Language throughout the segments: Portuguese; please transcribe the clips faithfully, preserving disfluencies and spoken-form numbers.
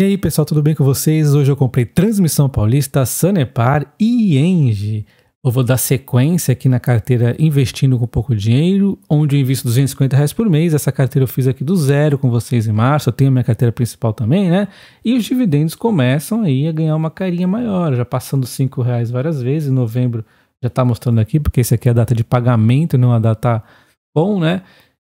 E aí pessoal, tudo bem com vocês? Hoje eu comprei Transmissão Paulista, Sanepar e Engie. Eu vou dar sequência aqui na carteira Investindo com Pouco Dinheiro, onde eu invisto duzentos e cinquenta reais por mês. Essa carteira eu fiz aqui do zero com vocês em março, eu tenho minha carteira principal também, né? E os dividendos começam aí a ganhar uma carinha maior, já passando cinco reais várias vezes. Em novembro já está mostrando aqui, porque esse aqui é a data de pagamento, não a data bom, né?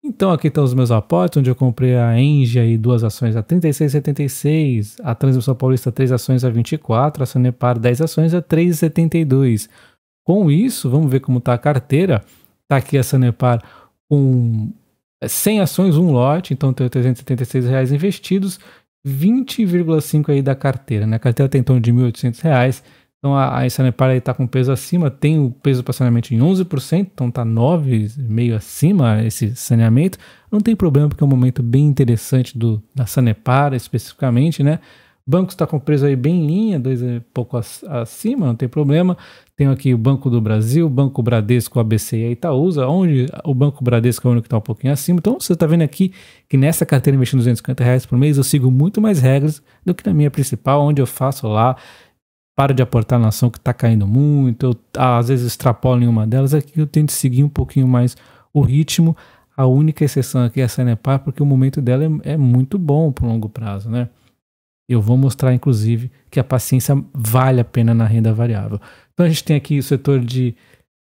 Então aqui estão os meus aportes, onde eu comprei a Engie aí, duas ações a trinta e seis reais e setenta e seis centavos, a Transmissão Paulista três ações a vinte e quatro reais, a Sanepar dez ações a três reais e setenta e dois centavos. Com isso, vamos ver como está a carteira. Está aqui a Sanepar com cem ações, um lote, então tenho trezentos e setenta e seis reais investidos, vinte vírgula cinco aí da carteira, né? A carteira tem em torno de mil e oitocentos reais, então a, a Sanepar está com peso acima, tem o peso do saneamento em onze por cento, então está nove vírgula cinco por cento acima esse saneamento. Não tem problema, porque é um momento bem interessante do, da Sanepar especificamente, né? O banco está com preço aí bem em linha, dois e pouco acima, não tem problema. Tenho aqui o Banco do Brasil, Banco Bradesco, A B C e a Itaúsa, onde o Banco Bradesco é o único que está um pouquinho acima. Então você está vendo aqui que nessa carteira investindo duzentos e cinquenta reais por mês eu sigo muito mais regras do que na minha principal, onde eu faço lá, paro de aportar na ação que está caindo muito, eu, às vezes extrapolo em uma delas. Aqui eu tento seguir um pouquinho mais o ritmo. A única exceção aqui é a Sanepar, porque o momento dela é, é muito bom para o longo prazo, né? Eu vou mostrar, inclusive, que a paciência vale a pena na renda variável. Então a gente tem aqui o setor de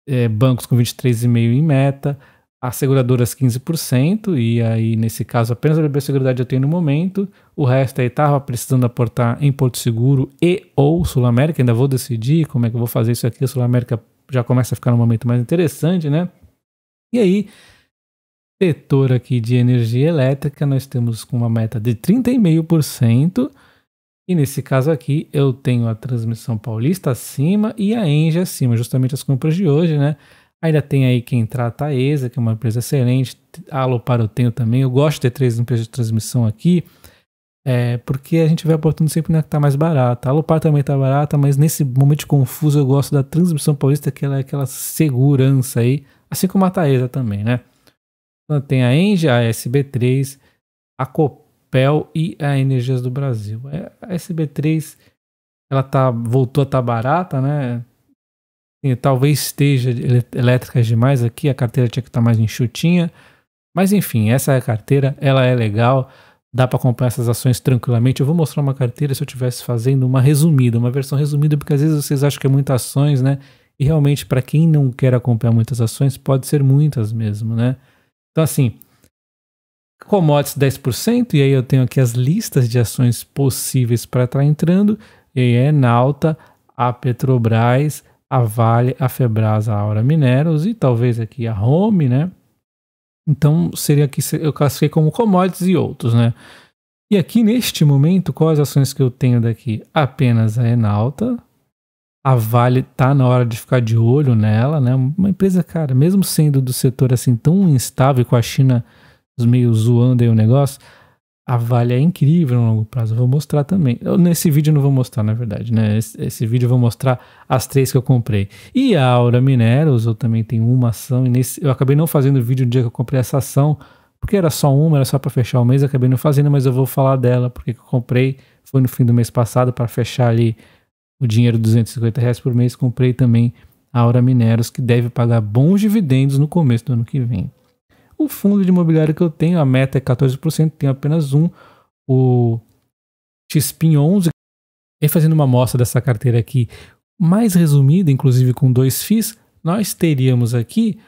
é, bancos com vinte e três vírgula cinco por cento em meta, as seguradoras quinze por cento, e aí nesse caso apenas a B B Seguridade eu tenho no momento. O resto aí estava precisando aportar em Porto Seguro e ou Sul América, ainda vou decidir como é que eu vou fazer isso aqui. A Sul América já começa a ficar num momento mais interessante, né? E aí, setor aqui de energia elétrica, nós temos com uma meta de trinta vírgula cinco por cento, e nesse caso aqui eu tenho a Transmissão Paulista acima e a Engie acima, justamente as compras de hoje, né? Ainda tem aí que entrar a Taesa, que é uma empresa excelente, a Alopar eu tenho também. Eu gosto de ter três empresas de transmissão aqui, é, porque a gente vai aportando sempre na que está mais barata. A Alopar também está barata, mas nesse momento confuso eu gosto da Transmissão Paulista, que ela é aquela segurança aí, assim como a Taesa também, né? Tem a Engie, a S B três, a Copel e a Energias do Brasil. A S B três, ela tá, voltou a estar tá barata, né? E talvez esteja elétrica demais aqui, a carteira tinha que estar tá mais enxutinha. Mas enfim, essa é a carteira, ela é legal, dá para acompanhar essas ações tranquilamente. Eu vou mostrar uma carteira se eu estivesse fazendo uma resumida, uma versão resumida, porque às vezes vocês acham que é muitas ações, né? E realmente, para quem não quer acompanhar muitas ações, pode ser muitas mesmo, né? Então assim, commodities dez por cento, e aí eu tenho aqui as listas de ações possíveis para estar entrando, e aí é a Enauta, a Petrobras, a Vale, a Febrás, a Aura Minerals e talvez aqui a Home, né? Então seria aqui, eu classifiquei como commodities e outros, né? E aqui neste momento, quais ações que eu tenho daqui? Apenas a Enauta. A Vale tá na hora de ficar de olho nela, né? Uma empresa, cara, mesmo sendo do setor assim tão instável, com a China meio zoando aí o negócio, a Vale é incrível no longo prazo. Eu vou mostrar também. Eu, nesse vídeo eu não vou mostrar, na verdade, né? Esse, esse vídeo eu vou mostrar as três que eu comprei. E a Aura Minerals, eu também tenho uma ação, e nesse, eu acabei não fazendo o vídeo no dia que eu comprei essa ação, porque era só uma, era só para fechar o mês, eu acabei não fazendo, mas eu vou falar dela, porque que eu comprei foi no fim do mês passado, para fechar ali o dinheiro de duzentos e cinquenta reais por mês. Comprei também a Aura Minerals, que deve pagar bons dividendos no começo do ano que vem. O fundo de imobiliário que eu tenho, a meta é quatorze por cento, tenho apenas um, o X P I onze. E fazendo uma amostra dessa carteira aqui, mais resumida, inclusive com dois F I Is, nós teríamos aqui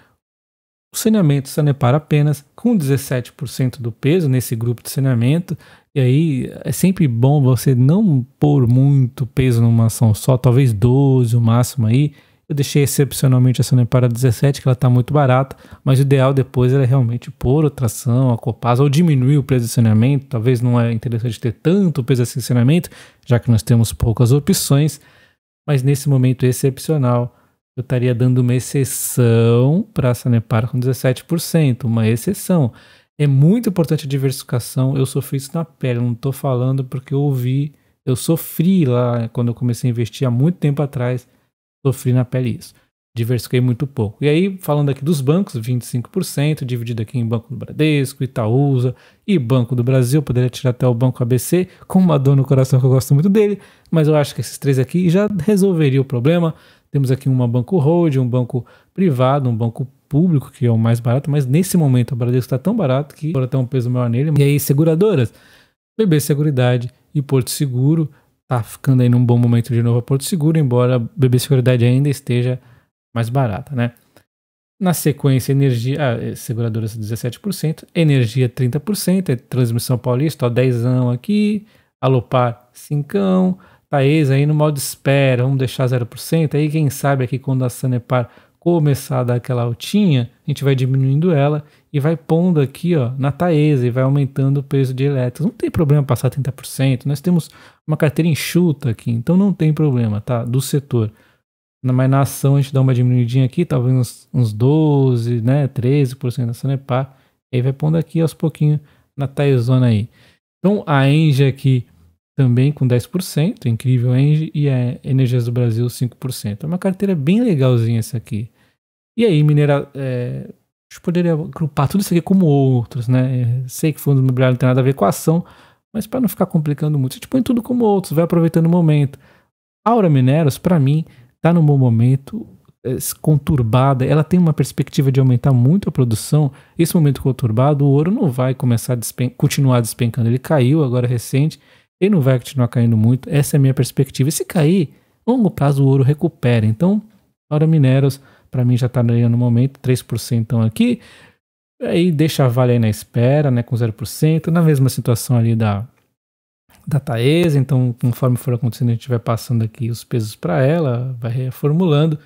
o saneamento Sanepar apenas, com dezessete por cento do peso nesse grupo de saneamento. E aí é sempre bom você não pôr muito peso numa ação só, talvez doze o máximo aí. Eu deixei excepcionalmente a Sanepar a dezessete, que ela está muito barata, mas o ideal depois era realmente pôr outra ação, a Copasa, ou diminuir o preço de saneamento. Talvez não é interessante ter tanto peso assim de saneamento, já que nós temos poucas opções, mas nesse momento excepcional eu estaria dando uma exceção para a Sanepar com dezessete por cento, uma exceção. É muito importante a diversificação, eu sofri isso na pele, eu não estou falando porque eu ouvi, eu sofri lá quando eu comecei a investir há muito tempo atrás, sofri na pele isso. diversifiquei muito pouco. E aí, falando aqui dos bancos, vinte e cinco por cento, dividido aqui em Banco do Bradesco, Itaúsa e Banco do Brasil. Poderia tirar até o Banco A B C, com uma dor no coração que eu gosto muito dele, mas eu acho que esses três aqui já resolveria o problema. Temos aqui uma banco hold, um banco privado, um banco público, que é o mais barato, mas nesse momento o Bradesco está tão barato que agora tem um peso maior nele. E aí, seguradoras, B B Seguridade e Porto Seguro. Tá ficando aí num bom momento de novo a Porto Seguro, embora a B B Seguridade ainda esteja mais barata, né? Na sequência, energia, ah, seguradoras dezessete por cento, energia trinta por cento, é Transmissão Paulista, ó, dezão aqui, Alopar cincão, Taesa aí no mal de espera, vamos deixar zero por cento, aí quem sabe aqui quando a Sanepar começar a dar aquela altinha, a gente vai diminuindo ela e vai pondo aqui, ó, na Taesa e vai aumentando o peso de elétrons. Não tem problema passar trinta por cento, nós temos uma carteira enxuta aqui, então não tem problema, tá? Do setor. Mas na ação a gente dá uma diminuidinha aqui, talvez uns, uns doze por cento, né, treze por cento na Sanepar. Aí vai pondo aqui aos pouquinhos na Taesona aí. Então a Engie aqui também com dez por cento, incrível Engie, e a Energias do Brasil cinco por cento. É uma carteira bem legalzinha essa aqui. E aí, mineral, é, a gente poderia agrupar tudo isso aqui como outros, né? Eu sei que fundo imobiliário não tem nada a ver com a ação, mas para não ficar complicando muito, a gente põe tudo como outros, vai aproveitando o momento. Aura Minerals, para mim, está num bom momento, é, conturbada, ela tem uma perspectiva de aumentar muito a produção. Esse momento conturbado, o ouro não vai começar a despen continuar despencando, ele caiu agora recente, ele não vai continuar caindo muito, essa é a minha perspectiva. E se cair, longo prazo o ouro recupera. Então, Aura Minerals, para mim já está no momento, três por cento então aqui, aí deixa a Vale aí na espera, né, com zero por cento, na mesma situação ali da, da Taesa. Então, conforme for acontecendo, a gente vai passando aqui os pesos para ela, vai reformulando,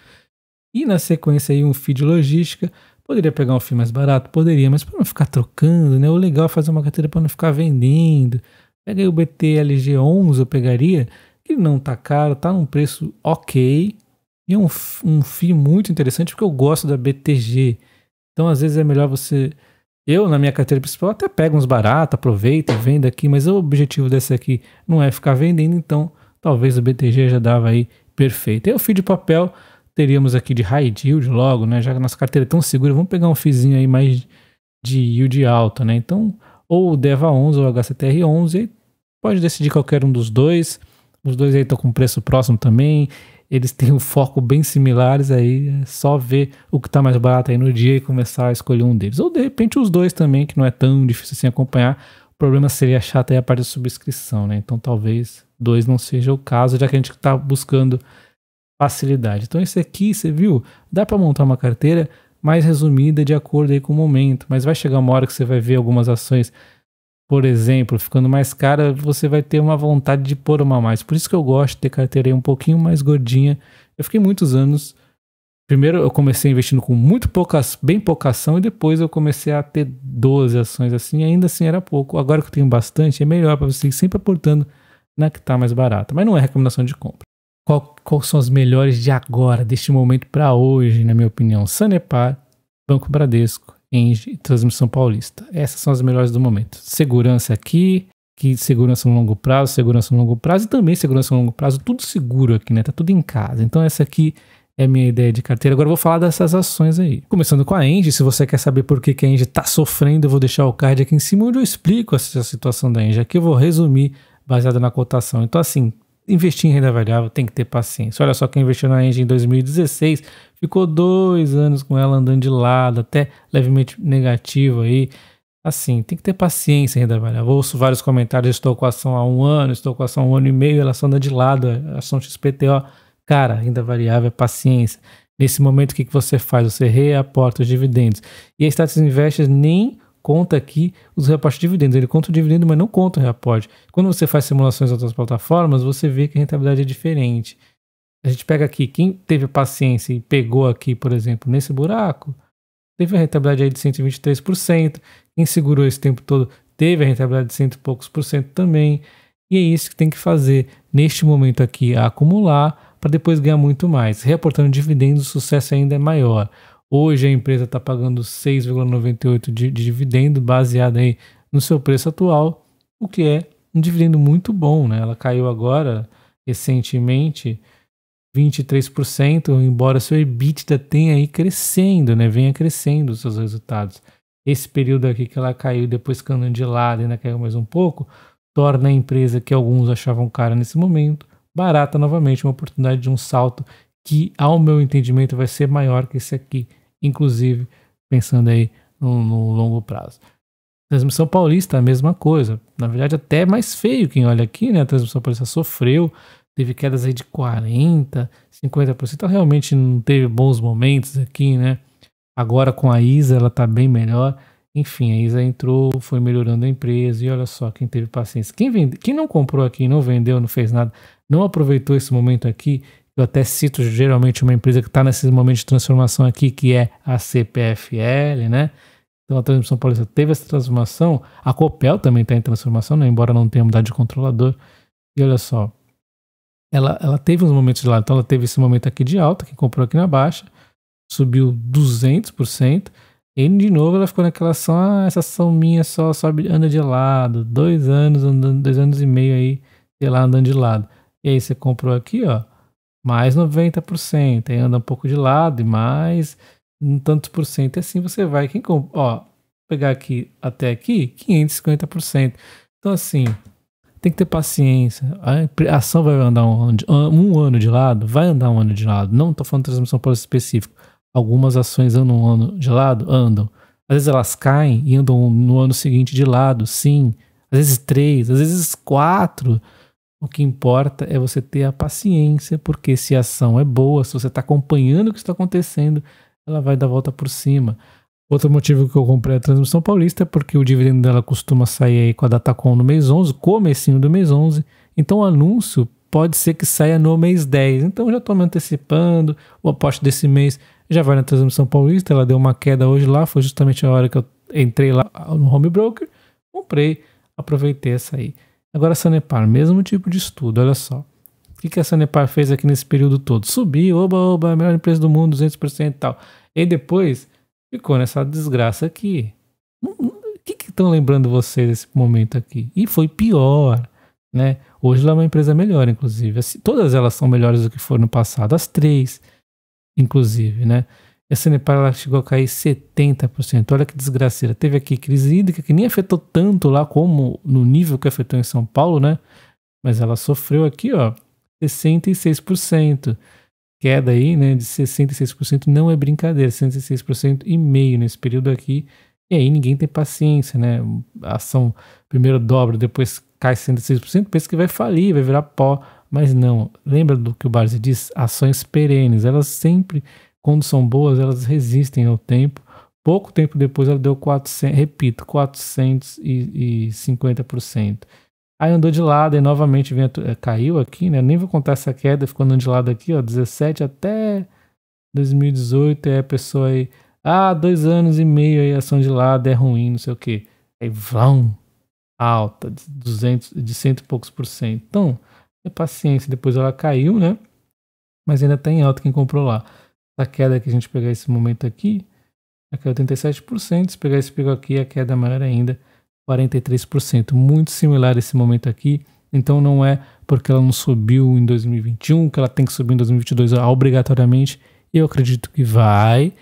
e na sequência aí um F I I de logística. Poderia pegar um F I I mais barato? Poderia, mas para não ficar trocando, né, o legal é fazer uma carteira para não ficar vendendo. Peguei o B T L G onze, eu pegaria, que não tá caro, tá num preço ok, e é um, um F I I muito interessante, porque eu gosto da B T G, então às vezes é melhor você, eu na minha carteira principal até pego uns baratos, aproveita, venda aqui, mas o objetivo desse aqui não é ficar vendendo, então talvez o B T G já dava aí perfeito. E o F I I de papel, teríamos aqui de high yield logo, né, já que a nossa carteira é tão segura, vamos pegar um FIIzinho aí mais de yield alta, né, então... ou o DEVA onze ou o H C T R onze, pode decidir qualquer um dos dois, os dois aí estão com preço próximo também, eles têm um foco bem similares aí, é só ver o que está mais barato aí no dia e começar a escolher um deles, ou de repente os dois também, que não é tão difícil assim acompanhar. O problema seria achar até a parte de subscrição, né, então talvez dois não seja o caso, já que a gente está buscando facilidade. Então esse aqui, você viu, dá para montar uma carteira mais resumida de acordo aí com o momento, mas vai chegar uma hora que você vai ver algumas ações, por exemplo, ficando mais cara, você vai ter uma vontade de pôr uma a mais. Por isso que eu gosto de ter carteira aí um pouquinho mais gordinha. Eu fiquei muitos anos, primeiro eu comecei investindo com muito poucas, bem pouca ação, e depois eu comecei a ter doze ações assim, ainda assim era pouco. Agora que eu tenho bastante, é melhor para você ir sempre aportando na que está mais barata, mas não é recomendação de compra. Qual, qual são as melhores de agora, deste momento para hoje, na minha opinião? Sanepar, Banco Bradesco, Engie e Transmissão Paulista. Essas são as melhores do momento. Segurança aqui, que segurança no longo prazo, segurança no longo prazo e também segurança no longo prazo, tudo seguro aqui, né? Tá tudo em casa. Então essa aqui é a minha ideia de carteira. Agora eu vou falar dessas ações aí. Começando com a Engie, se você quer saber por que, que a Engie tá sofrendo, eu vou deixar o card aqui em cima onde eu explico essa situação da Engie. Aqui eu vou resumir baseado na cotação. Então assim, investir em renda variável tem que ter paciência. Olha só, quem investiu na Engie em dois mil e dezesseis ficou dois anos com ela andando de lado, até levemente negativo aí. Assim, tem que ter paciência em renda variável. Eu ouço vários comentários, estou com a ação há um ano, estou com a ação há um ano e meio, ela só anda de lado, a ação X P T O. Cara, renda variável é paciência. Nesse momento, o que você faz? Você reaporta os dividendos. E a Status Invest nem conta aqui os reaportes de dividendos. Ele conta o dividendo, mas não conta o reaporte. Quando você faz simulações em outras plataformas, você vê que a rentabilidade é diferente. A gente pega aqui, quem teve paciência e pegou aqui, por exemplo, nesse buraco, teve a rentabilidade aí de cento e vinte e três por cento. Quem segurou esse tempo todo teve a rentabilidade de cento e poucos por cento também. E é isso que tem que fazer neste momento aqui, a acumular, para depois ganhar muito mais. Reaportando dividendos, o sucesso ainda é maior. Hoje a empresa está pagando seis vírgula noventa e oito de, de dividendo, baseado aí no seu preço atual, o que é um dividendo muito bom, né? Ela caiu agora, recentemente, vinte e três por cento, embora seu EBITDA tenha aí crescendo, né? Venha crescendo os seus resultados. Esse período aqui que ela caiu, depois que andou de lado, ainda caiu mais um pouco, torna a empresa que alguns achavam cara nesse momento, barata novamente, uma oportunidade de um salto que, ao meu entendimento, vai ser maior que esse aqui, inclusive pensando aí no, no longo prazo. Transmissão Paulista, a mesma coisa. Na verdade, até mais feio quem olha aqui, né? A Transmissão Paulista sofreu, teve quedas aí de quarenta por cento, cinquenta por cento. Então, realmente não teve bons momentos aqui, né? Agora com a Isa, ela tá bem melhor. Enfim, a Isa entrou, foi melhorando a empresa. E olha só, quem teve paciência. Quem, vende, quem não comprou aqui, não vendeu, não fez nada, não aproveitou esse momento aqui. Eu até cito geralmente uma empresa que está nesse momento de transformação aqui, que é a C P F L, né? Então a Transmissão Paulista teve essa transformação. A Copel também está em transformação, né? Embora não tenha mudado de controlador. E olha só, ela, ela teve uns momentos de lado. Então ela teve esse momento aqui de alta, que comprou aqui na baixa. Subiu duzentos por cento, e de novo ela ficou naquela ação, ah, essa ação minha só sobe, anda de lado, dois anos, andando, dois anos e meio aí, sei lá, andando de lado. E aí você comprou aqui, ó, mais noventa por cento, aí anda um pouco de lado e mais um tantos por cento, e assim você vai, quem compra, ó, pegar aqui até aqui, quinhentos e cinquenta por cento. Então assim, tem que ter paciência, a ação vai andar um, um ano de lado, vai andar um ano de lado, não tô falando de Transmissão Paulista específico. Algumas ações andam um ano de lado? Andam. Às vezes elas caem e andam no ano seguinte de lado, sim. Às vezes três, às vezes quatro. O que importa é você ter a paciência, porque se a ação é boa, se você está acompanhando o que está acontecendo, ela vai dar volta por cima. Outro motivo que eu comprei a Transmissão Paulista é porque o dividendo dela costuma sair aí com a Datacom no mês onze, comecinho do mês onze. Então o anúncio pode ser que saia no mês dez. Então eu já estou me antecipando, o aporte desse mês já vai na Transmissão Paulista, ela deu uma queda hoje lá, foi justamente a hora que eu entrei lá no Home Broker, comprei, aproveitei essa aí. Agora a Sanepar, mesmo tipo de estudo, olha só. O que a Sanepar fez aqui nesse período todo? Subiu, oba, oba, a melhor empresa do mundo, duzentos por cento e tal. E depois ficou nessa desgraça aqui. O que estão lembrando vocês desse momento aqui? E foi pior, né? Hoje ela é uma empresa melhor, inclusive. Todas elas são melhores do que foram no passado, as três. Inclusive, né? A Sanepar ela chegou a cair setenta por cento. Olha que desgraceira. Teve aqui crise hídrica que nem afetou tanto lá como no nível que afetou em São Paulo, né? Mas ela sofreu aqui, ó, sessenta e seis por cento. Queda aí, né? De sessenta e seis por cento não é brincadeira. sessenta e seis por cento e meio nesse período aqui. E aí ninguém tem paciência, né? A ação primeiro dobra, depois cai sessenta e seis por cento. Pensa que vai falir, vai virar pó. Mas não, lembra do que o Barsi diz? Ações perenes, elas sempre, quando são boas, elas resistem ao tempo. Pouco tempo depois ela deu quatrocentos por cento, repito, quatrocentos e cinquenta por cento. Aí andou de lado e novamente vem a, caiu aqui, né? Nem vou contar essa queda, ficou andando de lado aqui, ó, dezessete até dois mil e dezoito. Aí a pessoa aí, ah, dois anos e meio aí, ação de lado é ruim, não sei o que. Aí vão, alta, de duzentos, de cento e poucos por cento. Então, é paciência, depois ela caiu, né? Mas ainda tá em alta quem comprou lá. A queda que a gente pegar esse momento aqui, aqui é oitenta e sete por cento. Se pegar esse pegou aqui, a queda maior ainda, quarenta e três por cento. Muito similar esse momento aqui. Então não é porque ela não subiu em dois mil e vinte e um que ela tem que subir em dois mil e vinte e dois obrigatoriamente. Eu acredito que vai,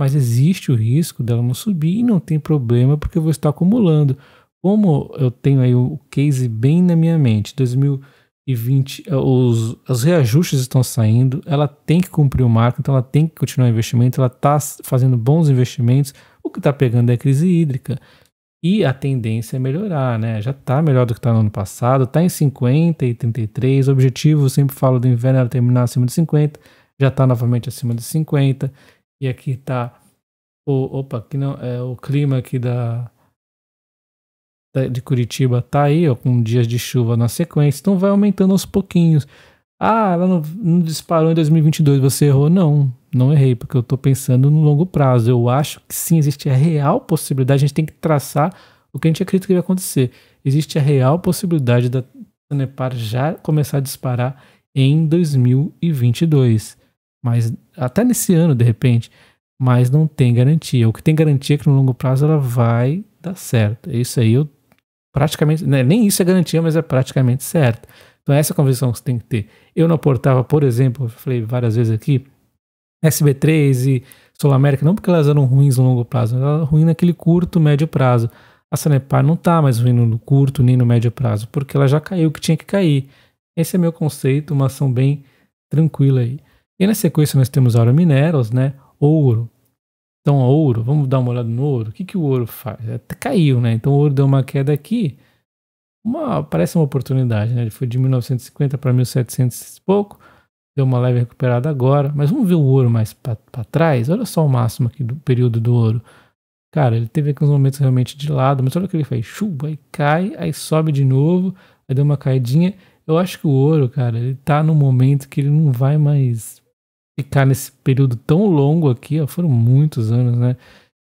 mas existe o risco dela não subir e não tem problema porque eu vou estar acumulando. Como eu tenho aí o case bem na minha mente, dois mil e vinte, os, os reajustes estão saindo, ela tem que cumprir o marco, então ela tem que continuar o investimento, ela está fazendo bons investimentos, o que está pegando é a crise hídrica, e a tendência é melhorar, né? Já está melhor do que está no ano passado, está em cinquenta e trinta e três, o objetivo, eu sempre falo do inverno, era terminar acima de cinquenta, já está novamente acima de cinquenta, e aqui está o, opa, aqui não, é, o clima aqui da... de Curitiba tá aí, ó, com dias de chuva na sequência, então vai aumentando aos pouquinhos. Ah, ela não, não disparou em dois mil e vinte e dois, você errou? Não, não errei, porque eu tô pensando no longo prazo. Eu acho que sim, existe a real possibilidade, a gente tem que traçar o que a gente acredita que vai acontecer. Existe a real possibilidade da Sanepar já começar a disparar em dois mil e vinte e dois, mas até nesse ano, de repente, mas não tem garantia. O que tem garantia é que no longo prazo ela vai dar certo. Isso aí eu praticamente, né, nem isso é garantia, mas é praticamente certo. Então essa é a convicção que você tem que ter. Eu não aportava, por exemplo, eu falei várias vezes aqui, S B três e Solamérica, não porque elas eram ruins no longo prazo, elas eram ruins naquele curto, médio prazo. A Sanepar não está mais ruim no curto nem no médio prazo, porque ela já caiu o que tinha que cair. Esse é meu conceito, uma ação bem tranquila aí. E na sequência nós temos a Aura Minerals, né? Ouro. Então, ouro, vamos dar uma olhada no ouro. O que, que o ouro faz? Até caiu, né? Então, o ouro deu uma queda aqui. Uma, parece uma oportunidade, né? Ele foi de mil novecentos e cinquenta para mil e setecentos e pouco. Deu uma leve recuperada agora. Mas vamos ver o ouro mais para trás. Olha só o máximo aqui do período do ouro. Cara, ele teve aqui uns momentos realmente de lado. Mas olha o que ele faz. Chuba, aí cai, aí sobe de novo. Aí deu uma caidinha. Eu acho que o ouro, cara, ele tá no momento que ele não vai mais ficar nesse período tão longo aqui, ó, foram muitos anos, né?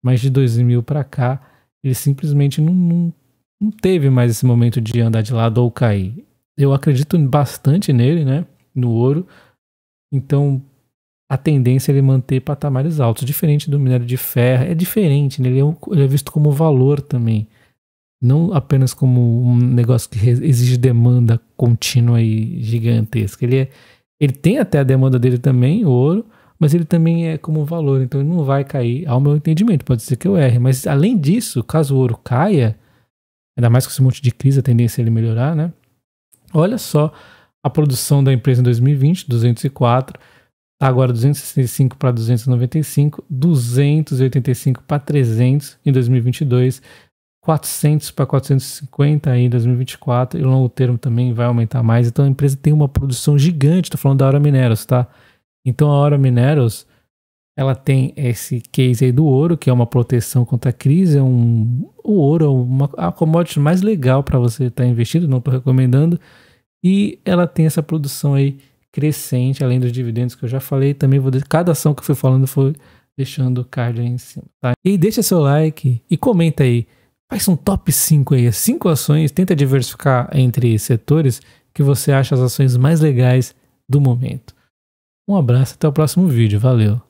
Mais de dois mil para cá, ele simplesmente não, não, não teve mais esse momento de andar de lado ou cair. Eu acredito bastante nele, né? No ouro. Então, a tendência é ele manter patamares altos, diferente do minério de ferro. É diferente, né? Ele é, um, ele é visto como valor também. Não apenas como um negócio que exige demanda contínua e gigantesca. Ele é Ele tem até a demanda dele também, o ouro, mas ele também é como valor, então ele não vai cair, ao meu entendimento, pode ser que eu erre. Mas além disso, caso o ouro caia, ainda mais com esse monte de crise, a tendência é ele melhorar, né? Olha só a produção da empresa em dois mil e vinte, duzentos e quatro, tá agora duzentos e sessenta e cinco para duzentos e noventa e cinco, duzentos e oitenta e cinco para trezentos em dois mil e vinte e dois, quatrocentos para quatrocentos e cinquenta aí em dois mil e vinte e quatro, e o longo termo também vai aumentar mais. Então a empresa tem uma produção gigante, estou falando da Aura Minerals, tá? Então a Aura Minerals, ela tem esse case aí do ouro, que é uma proteção contra a crise, é um, o ouro é uma, a commodity mais legal para você estar tá investindo, não estou recomendando, e ela tem essa produção aí crescente, além dos dividendos que eu já falei, também vou cada ação que eu fui falando foi deixando o card aí em cima, tá? E deixa seu like e comenta aí, faz um top cinco aí, cinco ações, tenta diversificar entre setores que você acha as ações mais legais do momento. Um abraço, até o próximo vídeo, valeu!